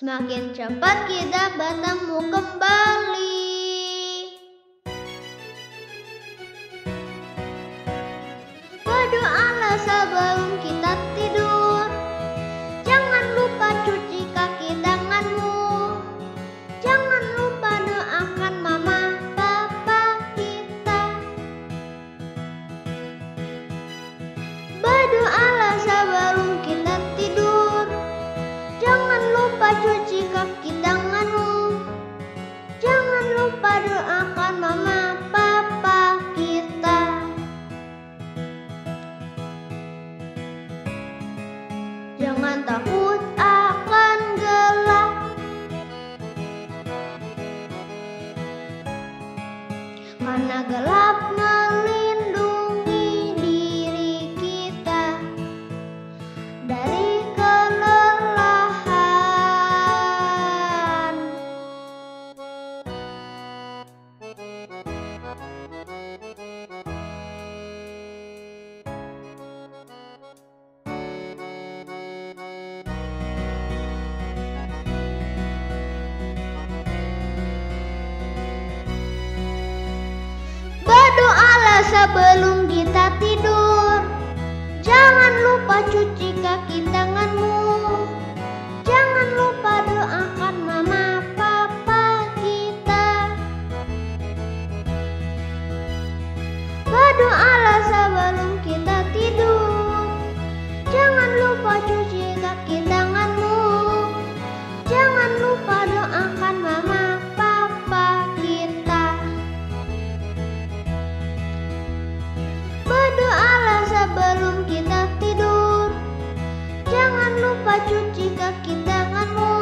Semakin cepat kita bertemu kembali. Berdoalah sebelum kita tidur. Jangan lupa cuci kaki tanganmu. Jangan lupa doakan mama papa kita. Berdoalah sebelum kita tidur. Jangan lupa cuci kaki tanganmu. Jangan lupa doakan mama papa kita. Jangan takut akan gelap. Karena gelap melindungi diri kita dari sebelum kita tidur. Jangan lupa cuci kaki tanganmu. Jangan lupa doakan mama papa kita. Berdoalah sebelum kita tidur. Jangan lupa cuci kaki tanganmu. Jangan lupa doakan mama papa kita. Berdoalah sebelum kita tidur. Jangan lupa cuci kaki tanganmu.